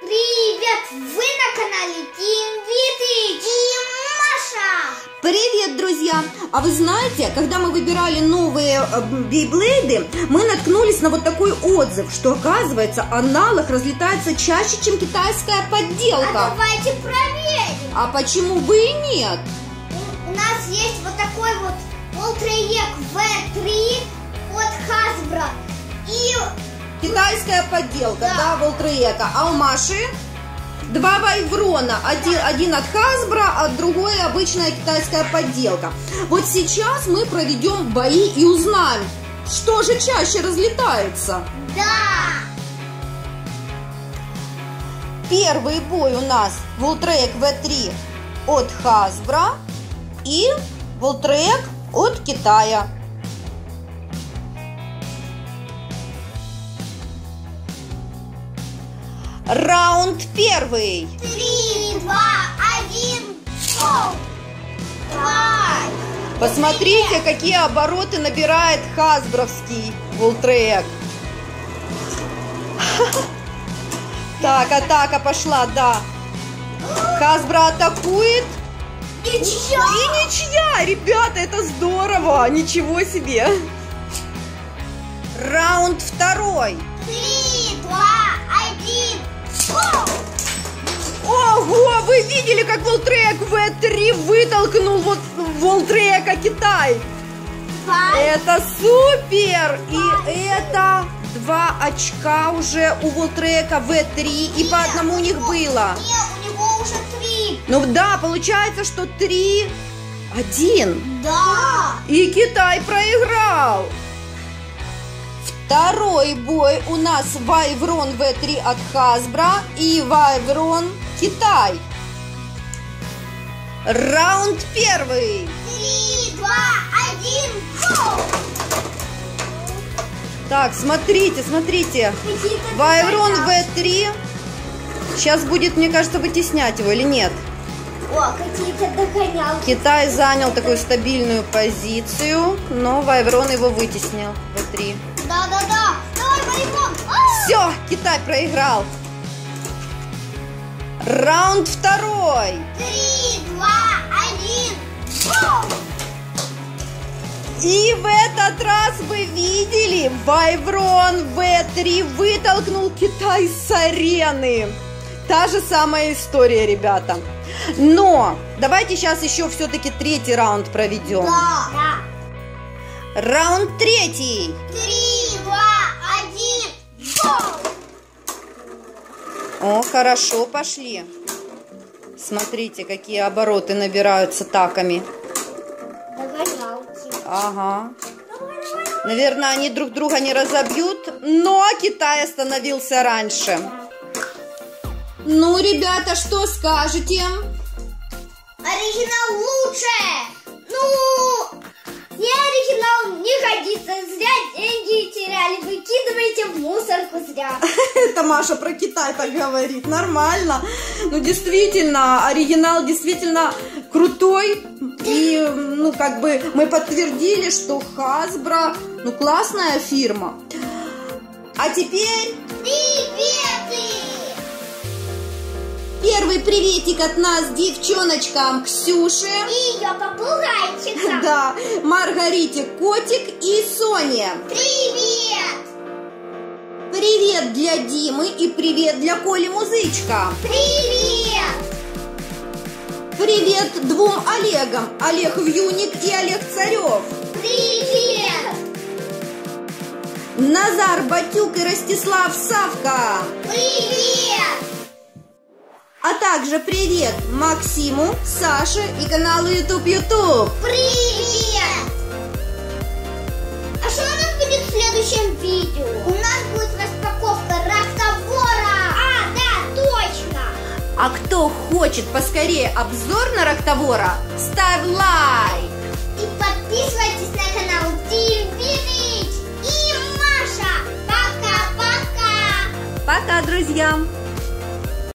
Привет! Вы на канале Тим Витыч и Маша! Привет, друзья! А вы знаете, когда мы выбирали новые бейблейды, мы наткнулись на вот такой отзыв, что, оказывается, аналог разлетается чаще, чем китайская подделка. А давайте проверим! А почему бы и нет? У нас есть вот такой вот Волтрик В3 от Hasbro. И... китайская подделка, да, Волтрика. А у Маши два Вайврона. Один от Hasbro, а другой обычная китайская подделка. Вот сейчас мы проведем бои и узнаем, что же чаще разлетается. Да! Первый бой у нас Волтрик В3 от Hasbro и Волтрик от Китая. Раунд первый. 3, 2, 1, гоу! Посмотрите, какие обороты набирает хасбровский Волтрик. Так, атака пошла, да. Hasbro атакует. Ничья! И ничья! Ребята, это здорово! Ничего себе! Раунд второй. 3, 2, 1. Ого, вы видели, как Волтрик В3 вытолкнул вот Волтрика Китай? Это супер! И это 2 очка уже у Волтрика В3. И по одному у них было. Нет, у него уже 3. Ну да, получается, что 3-1. Да. И Китай проиграл. Второй бой у нас Вайврон В3 от Hasbro и Вайврон Китай. Раунд первый. 3, 2, 1, гоу! Так, смотрите, смотрите. Вайврон В3. Сейчас будет, мне кажется, вытеснять его или нет? О, какие-то догонялки. Китай занял такую стабильную позицию, но Вайврон его вытеснил. В3. Да-да-да! Давай, Вайврон! Все, Китай проиграл. Раунд второй. 3, 2, 1. И в этот раз вы видели, Вайврон В3 вытолкнул Китай с арены. Та же самая история, ребята. Но давайте сейчас еще все-таки третий раунд проведем. Да. Раунд третий. 3, 2, 1, гоу! О, хорошо, пошли. Смотрите, какие обороты набираются атаками. Догонялки. Ага. Наверное, они друг друга не разобьют, но Китай остановился раньше. Ну, ребята, что скажете? Оригинал лучше! Ну... не оригинал не годится, зря деньги теряли, выкидывайте в мусорку зря. Это Маша про Китай так говорит, нормально. Ну действительно, оригинал действительно крутой. И ну как бы мы подтвердили, что Hasbro, ну классная фирма. А теперь... приветы! Первый приветик от нас девчоночкам Ксюше и ее попугайчикам. Да, Маргарите, котик и Соне. Привет! Привет для Димы и привет для Коли Музычка. Привет! Привет двум Олегам, Олег Вьюник и Олег Царев. Привет! Назар Батюк и Ростислав Савка. Привет! А также привет Максиму, Саше и каналу YouTube. Привет! А что у нас будет в следующем видео? У нас будет распаковка Рактавора. А, да, точно! А кто хочет поскорее обзор на Рактавора, ставь лайк! И подписывайтесь на канал Тим Витыч и Маша. Пока-пока! Пока, друзья!